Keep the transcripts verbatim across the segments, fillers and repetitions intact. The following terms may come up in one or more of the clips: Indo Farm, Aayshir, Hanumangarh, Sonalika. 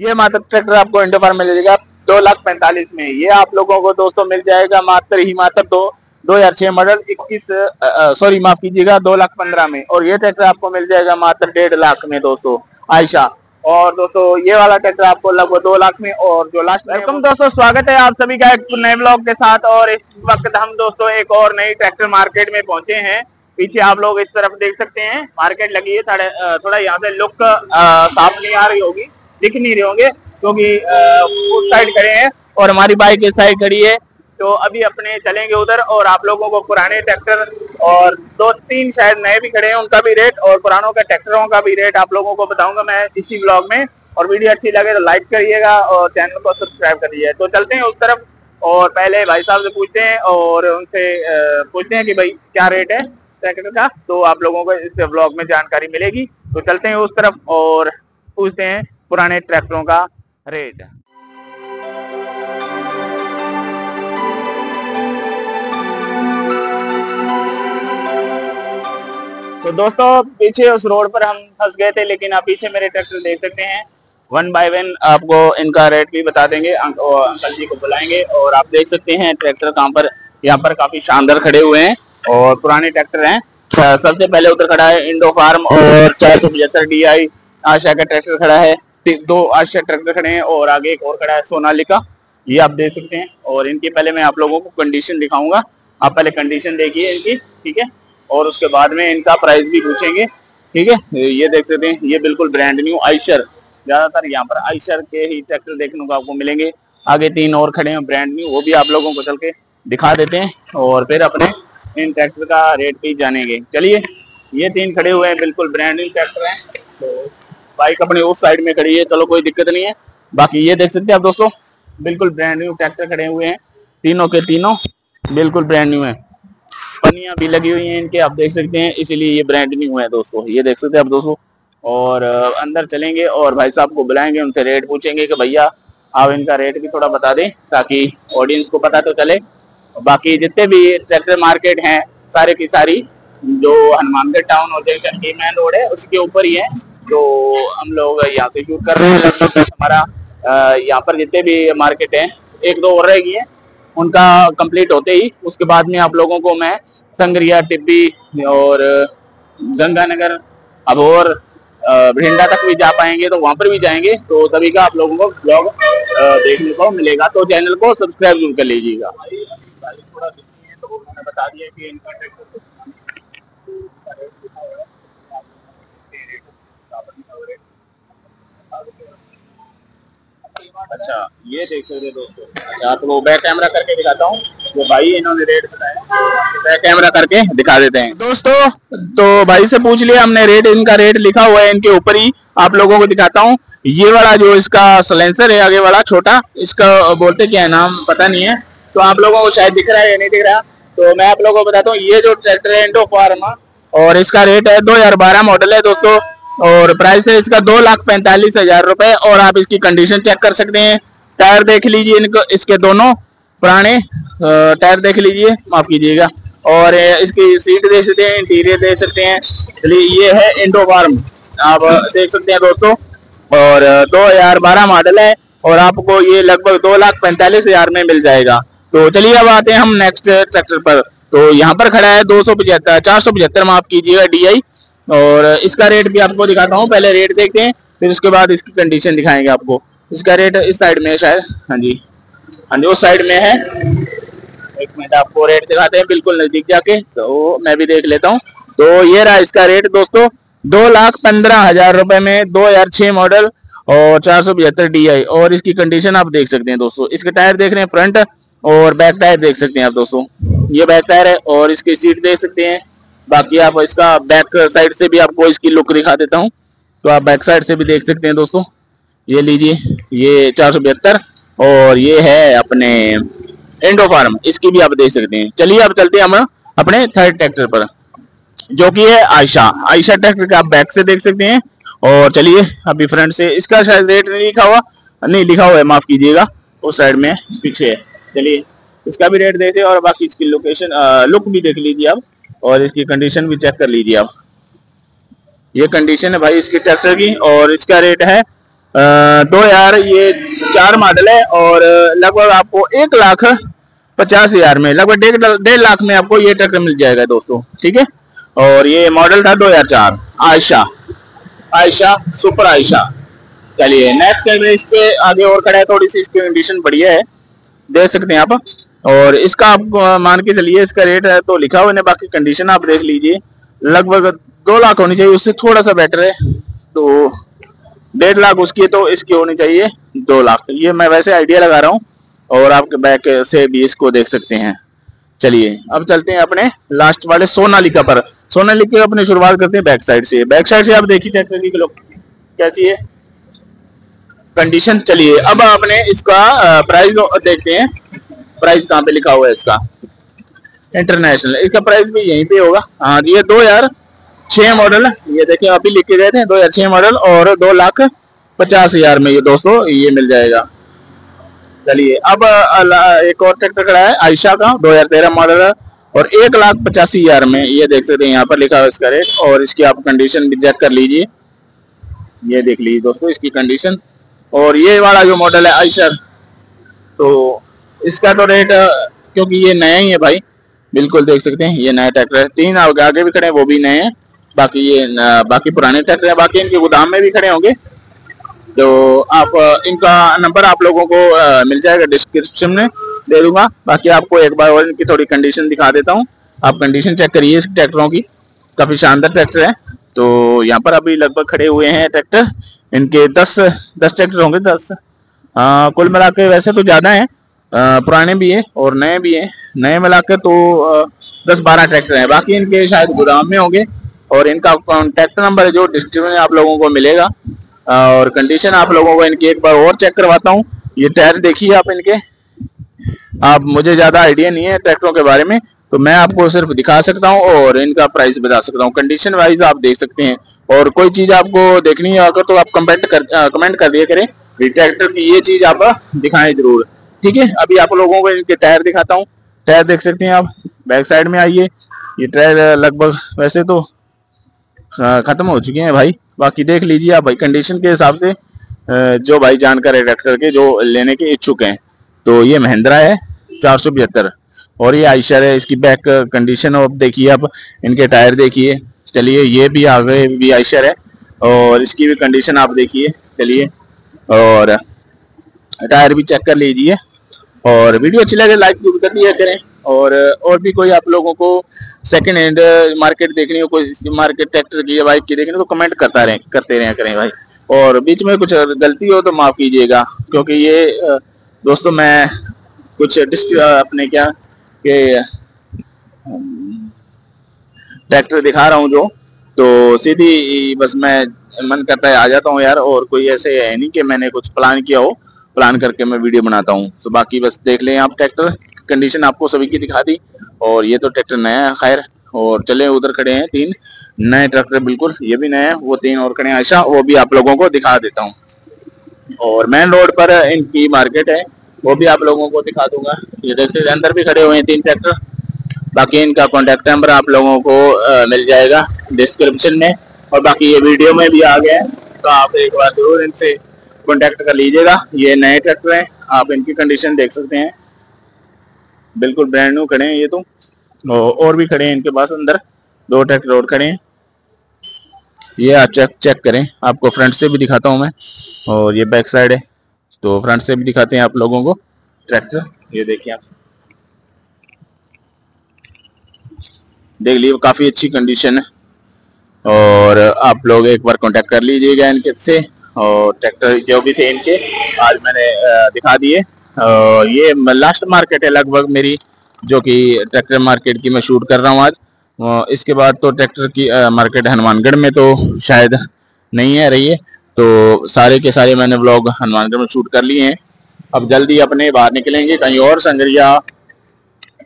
ये मात्र ट्रैक्टर आपको इंडो फार्म में मिलेगा दो लाख पैंतालीस में। ये आप लोगों को दोस्तों मिल जाएगा मात्र ही मात्र दो दो हजार छह मॉडल इक्कीस सॉरी माफ कीजिएगा दो लाख पंद्रह में। और ये ट्रैक्टर आपको मिल जाएगा मात्र डेढ़ लाख में दोस्तों आयशा। और दोस्तों ये वाला ट्रैक्टर आपको लगभग दो लाख में। और जो लास्ट वेलकम दोस्तों, स्वागत है आप सभी का एक नए ब्लॉग के साथ। और इस वक्त हम दोस्तों एक और नई ट्रैक्टर मार्केट में पहुंचे हैं। पीछे आप लोग इस तरफ देख सकते हैं मार्केट लगी है, थोड़ा यहाँ से लुक साफ नहीं आ रही होगी, दिख नहीं रहे होंगे क्योंकि तो उस साइड खड़े हैं और हमारी बाइक इस साइड खड़ी है। तो अभी अपने चलेंगे उधर और आप लोगों को पुराने ट्रैक्टर और दो तीन शायद नए भी खड़े हैं उनका भी रेट और पुरानों का ट्रैक्टरों का भी रेट आप लोगों को बताऊंगा मैं इसी ब्लॉग में। और वीडियो अच्छी लगे तो लाइक करिएगा और चैनल को सब्सक्राइब करिएगा। तो चलते हैं उस तरफ और पहले भाई साहब से पूछते हैं और उनसे पूछते हैं कि भाई क्या रेट है ट्रैक्टर का, तो आप लोगों को इस ब्लॉग में जानकारी मिलेगी। तो चलते हैं उस तरफ और पूछते हैं पुराने ट्रैक्टरों का रेट। तो दोस्तों पीछे उस रोड पर हम फंस गए थे, लेकिन आप पीछे मेरे ट्रैक्टर देख सकते हैं। वन बाय वन आपको इनका रेट भी बता देंगे, अंकल जी को बुलाएंगे। और आप देख सकते हैं ट्रैक्टर कहाँ पर, यहाँ पर काफी शानदार खड़े हुए हैं और पुराने ट्रैक्टर हैं। सबसे पहले उधर खड़ा है इंडो फार्म और चार सौ पचहत्तर डी आई आशा का ट्रैक्टर खड़ा है, दो आशा ट्रैक्टर खड़े हैं और आगे एक और खड़ा है सोनालिका, ये आप देख सकते हैं। और इनकी पहले मैं आप लोगों को कंडीशन दिखाऊंगा, आप पहले कंडीशन देखिए इनकी, ठीक है, और उसके बाद में इनका प्राइस भी पूछेंगे, ठीक है। ये देख सकते हैं ये बिल्कुल ब्रांड न्यू आयशर, ज्यादातर यहाँ पर आयशर के ही ट्रैक्टर देखने को आपको मिलेंगे। आगे तीन और खड़े हैं ब्रांड न्यू, वो भी आप लोगों को चल के दिखा देते हैं और फिर अपने इन ट्रैक्टर का रेट भी जानेंगे। चलिए ये तीन खड़े हुए हैं बिल्कुल ब्रांड न्यू ट्रैक्टर हैं। तो बाइक अपने उस साइड में खड़ी है, चलो कोई दिक्कत नहीं है। बाकी ये देख सकते हैं आप दोस्तों बिल्कुल ब्रांड न्यू ट्रैक्टर खड़े हुए हैं, तीनों के तीनों बिल्कुल ब्रांड न्यू है। पनियां भी लगी हुई हैं इनके, आप देख सकते हैं, इसीलिए ये ब्रांड न्यू है दोस्तों, ये देख सकते हैं आप दोस्तों। और अंदर चलेंगे और भाई साहब को बुलाएंगे, उनसे रेट पूछेंगे कि भैया आप इनका रेट भी थोड़ा बता दें ताकि ऑडियंस को पता तो चले। बाकी जितने भी ट्रैक्टर मार्केट हैं सारे की सारी जो हनुमानगढ़ टाउन और जंक्शन की मेन रोड है उसके ऊपर ही है। तो हम लोग यहाँ से शूट कर रहे हैं, लगभग हमारा यहाँ पर जितने भी मार्केट हैं एक दो और रह गई है, उनका कंप्लीट होते ही उसके बाद में आप लोगों को मैं संगरिया, टिब्बी और गंगानगर, अबोर, भिंडा तक भी जा पाएंगे तो वहां पर भी जाएंगे। तो सभी का आप लोगों को ब्लॉग देखने को मिलेगा, तो चैनल को सब्सक्राइब जरूर कर लीजिएगा। तो बता दिया कि इनका अच्छा ये देख सकते दोस्तों, अच्छा आप लोग बैक कैमरा करके दिखाता हूँ, तो भाई इन्होंने रेट बताया, बैक कैमरा करके दिखा देते हैं दोस्तों। तो भाई से पूछ लिया हमने रेट, इनका रेट लिखा हुआ है इनके ऊपर ही, आप लोगों को दिखाता हूँ। ये वाला जो इसका साइलेंसर है आगे वाला छोटा, इसका बोलते क्या है नाम पता नहीं है, तो आप लोगों को शायद दिख रहा है या नहीं दिख रहा, तो मैं आप लोगों को बताता हूँ। ये जो ट्रैक्टर है इंडो फार्म और इसका रेट है दो हजार बारह मॉडल है दोस्तों और प्राइस है इसका दो लाख पैंतालीस हजार रुपए। और आप इसकी कंडीशन चेक कर सकते हैं, टायर देख लीजिए इनको, इसके दोनों पुराने टायर देख लीजिए, माफ कीजिएगा। और इसकी सीट देख सकते हैं, इंटीरियर देख सकते हैं, चलिए ये है इंडो फार्म, आप देख सकते हैं दोस्तों। और दो हजार बारह मॉडल है और आपको ये लगभग दो लाख पैंतालीस हजार में मिल जाएगा। तो चलिए अब आते हैं हम नेक्स्ट ट्रैक्टर पर। तो यहाँ पर खड़ा है दो सौ पचहत्तर चार सौ पचहत्तर माफ कीजिएगा डी आई, और इसका रेट भी आपको दिखाता हूँ, पहले रेट देखते हैं फिर उसके बाद इसकी कंडीशन दिखाएंगे आपको। इसका रेट इस साइड में है शायद, हाँ जी हाँ जी उस साइड में है, एक मिनट आपको रेट दिखाते हैं बिल्कुल नजदीक जाके, तो मैं भी देख लेता हूँ। तो ये रहा इसका रेट दोस्तों, दो लाख पंद्रह हजार रुपए में, दो हजार छह मॉडल और चार सौ पचहत्तर डी आई। और इसकी कंडीशन आप देख सकते हैं दोस्तों, इसके टायर देख रहे हैं फ्रंट और बैक टायर देख सकते हैं आप दोस्तों, ये बैक टायर है और इसकी सीट देख सकते हैं। बाकी आप इसका बैक साइड से भी आपको इसकी लुक दिखा देता हूं, तो आप बैक साइड से भी देख सकते हैं दोस्तों। ये लीजिए ये चार सौ बहत्तर और ये है अपने इंडो फार्म, इसकी भी आप देख सकते हैं। चलिए अब चलते हैं हम अपने थर्ड ट्रैक्टर पर जो कि है आयशा। आयशा ट्रैक्टर का आप बैक से देख सकते हैं और चलिए अभी फ्रंट से, इसका शायद रेट नहीं लिखा हुआ, नहीं लिखा हुआ है माफ कीजिएगा, उस साइड में पीछे है। चलिए इसका भी रेट देते हैं और बाकी इसकी लोकेशन लुक भी देख लीजिए आप और इसकी कंडीशन भी चेक कर लीजिए आप। ये कंडीशन है भाई इसके ट्रैक्टर की और इसका रेट है तो यार ये चार मॉडल है और लगभग आपको एक लाख पचास हजार में, लगभग डेढ़ डेढ़ लाख में आपको ये ट्रैक्टर मिल जाएगा दोस्तों, ठीक है। और ये मॉडल था दो हजार चार, आयशा आयशा सुपर आयशा। चलिए नेक्स्ट कैमरे इस पे आगे और खड़ा है, थोड़ी सी इसकी कंडीशन बढ़िया है, देख सकते हैं आप। और इसका आप मान के चलिए इसका रेट है तो लिखा हुआ है, बाकी कंडीशन आप देख लीजिए, लगभग दो लाख होनी चाहिए, उससे थोड़ा सा बेटर है, तो डेढ़ लाख उसकी है तो इसकी होनी चाहिए दो लाख। ये मैं वैसे आइडिया लगा रहा हूँ और आप बैक से भी इसको देख सकते हैं। चलिए अब चलते हैं अपने लास्ट वाले सोनालिका पर। सोनालिका अपने शुरुआत करते हैं बैक साइड से। बैक साइड से आप देखिए ट्रैक्टर की कैसी है कंडीशन। चलिए अब आपने इसका प्राइस देखते हैं, प्राइस कहाँ पे लिखा हुआ है इसका, इंटरनेशनल, इसका प्राइस भी यहीं पे होगा। हाँ ये दो हजार छह मॉडल, ये देखिए आप ही लिख के गए थे दो हजार छह मॉडल, और दो लाख पचास हजार में ये दोस्तों ये मिल जाएगा। चलिए अब एक और ट्रैक्टर खड़ा है आयशा का दो हजार तेरह मॉडल है और एक लाख पचासी हजार में, ये देख सकते हैं यहाँ पर लिखा हुआ इसका रेट, और इसकी आप कंडीशन भी चेक कर लीजिए, ये देख लीजिए दोस्तों इसकी कंडीशन। और ये वाला जो मॉडल है आयशर, तो इसका तो रेट, क्योंकि ये नया ही है भाई, बिल्कुल देख सकते हैं ये नया ट्रैक्टर है। तीन आगे भी खड़े हैं वो भी नए हैं, बाकी ये बाकी पुराने ट्रैक्टर हैं, बाकी इनके गोदाम में भी खड़े होंगे। तो आप इनका नंबर आप लोगों को आ, मिल जाएगा, डिस्क्रिप्शन में दे दूंगा। बाकी आपको एक बार और इनकी थोड़ी कंडीशन दिखा देता हूं, आप कंडीशन चेक करिए इस ट्रैक्टरों की, काफ़ी शानदार ट्रैक्टर है। तो यहां पर अभी लगभग खड़े हुए हैं ट्रैक्टर, इनके दस दस ट्रैक्टर होंगे, दस आ, कुल मिला के, वैसे तो ज़्यादा हैं, पुराने भी हैं और नए भी हैं, नए मिला के तो आ, दस बारह ट्रैक्टर हैं, बाकी इनके शायद गोदाम में होंगे। और इनका कॉन्टैक्ट नंबर जो डिस्क्रिप्शन में आप लोगों को मिलेगा, और कंडीशन आप लोगों को इनकी एक बार और चेक करवाता हूँ। ये टायर देखिए आप इनके, आप मुझे ज़्यादा आइडिया नहीं है ट्रैक्टरों के बारे में, तो मैं आपको सिर्फ दिखा सकता हूँ और इनका प्राइस बता सकता हूँ। कंडीशन वाइज आप देख सकते हैं, और कोई चीज़ आपको देखनी है अगर तो आप कमेंट कर कमेंट कर दिया करें ट्रैक्टर की, ये चीज़ आप दिखाएं जरूर, ठीक है। अभी आप लोगों को इनके टायर दिखाता हूँ, टायर देख सकते हैं आप। बैक साइड में आइए, ये टायर लगभग वैसे तो ख़त्म हो चुके हैं भाई, बाकी देख लीजिए आप भाई कंडीशन के हिसाब से, जो भाई जानकार है ट्रैक्टर के, जो लेने के इच्छुक हैं। तो ये महिंद्रा है चार सौ पचहत्तर, और ये आयशर है, इसकी बैक कंडीशन आप देखिए, आप इनके टायर देखिए। चलिए ये भी आगे भी आयशर है, और इसकी भी कंडीशन आप देखिए, चलिए और टायर भी चेक कर लीजिए। और वीडियो अच्छी लगे लाइक भी कर दिया करें, और और भी कोई आप लोगों को सेकंड हैंड मार्केट देखनी हो, कोई मार्केट ट्रैक्टर की या बाइक की देखनी हो तो कमेंट करता रहे करते रहें करें भाई। और बीच में कुछ गलती हो तो माफ़ कीजिएगा, क्योंकि ये दोस्तों मैं कुछ डिस्क अपने क्या के ट्रैक्टर दिखा रहा हूँ जो, तो सीधी बस मैं मन करता है आ जाता हूँ यार, और कोई ऐसे है नहीं कि मैंने कुछ प्लान किया हो, प्लान करके मैं वीडियो बनाता हूँ। तो बाकी बस देख लें आप, ट्रैक्टर कंडीशन आपको सभी की दिखा दी, और ये तो ट्रैक्टर नया है खैर। और चले उधर खड़े हैं तीन नए ट्रैक्टर, बिल्कुल ये भी नया है, वो तीन और खड़े हैं आयशा, वो भी आप लोगों को दिखा देता हूँ। और मेन रोड पर इनकी मार्केट है, वो भी आप लोगों को दिखा दूंगा। ये देखिए अंदर भी खड़े हुए हैं तीन ट्रैक्टर, बाकी इनका कॉन्टैक्ट नंबर आप लोगों को आ, मिल जाएगा डिस्क्रिप्शन में, और बाकी ये वीडियो में भी आ गया है, तो आप एक बार जरूर इनसे कॉन्टैक्ट कर लीजिएगा। ये नए ट्रैक्टर हैं, आप इनकी कंडीशन देख सकते हैं, बिल्कुल ब्रांड न्यू खड़े हैं ये तो। और भी खड़े हैं इनके पास अंदर, दो ट्रैक्टर और खड़े हैं, ये आप चेक चेक करें, आपको फ्रंट से भी दिखाता हूं मैं। और ये बैक साइड है, तो फ्रंट से भी दिखाते हैं आप लोगों को ट्रैक्टर, ये देखिए आप देख लीजिए, काफ़ी अच्छी कंडीशन है। और आप लोग एक बार कांटेक्ट कर लीजिएगा इनके से, और ट्रैक्टर जो भी थे इनके आज मैंने दिखा दिए। और ये लास्ट मार्केट है लगभग मेरी, जो कि ट्रैक्टर मार्केट की मैं शूट कर रहा हूँ आज। इसके बाद तो ट्रैक्टर की मार्केट हनुमानगढ़ में तो शायद नहीं है रही है, तो सारे के सारे मैंने व्लॉग हनुमानगढ़ में शूट कर लिए हैं। अब जल्दी अपने बाहर निकलेंगे कहीं और, संगरिया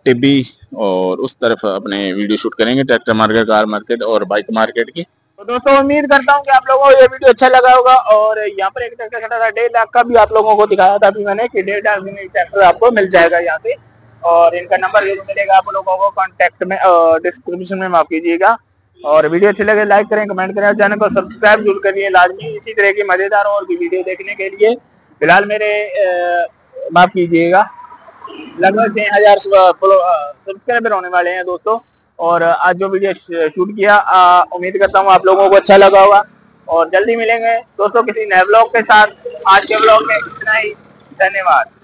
टिब्बी और उस तरफ अपने वीडियो शूट करेंगे ट्रैक्टर मार्केट, कार मार्केट और बाइक मार्केट की। तो दोस्तों उम्मीद करता हूँ कि आप लोगों को ये वीडियो अच्छा लगा होगा। और यहाँ पर एक ट्रैक्टर खड़ा था डेढ़ लाख का, भी आप लोगों को दिखाया था अभी मैंने कि डेढ़ लाख में ट्रैक्टर आपको मिल जाएगा यहाँ पे, और इनका नंबर मिलेगा आप लोगों को कॉन्टैक्ट में डिस्क्रिप्शन में, माफ कीजिएगा। और वीडियो अच्छी लगे लाइक करें, कमेंट करें और चैनल को सब्सक्राइब जरूर करिए लाजमी। इसी तरह की मजेदार और भी वीडियो देखने के लिए फिलहाल मेरे माफ कीजिएगा लगभग तीन हजार सब्सक्राइबर होने वाले हैं दोस्तों। और आज जो वीडियो शूट किया आ, उम्मीद करता हूँ आप लोगों को अच्छा लगा होगा। और जल्दी मिलेंगे दोस्तों किसी नए ब्लॉग के साथ। आज के ब्लॉग में इतना ही, धन्यवाद।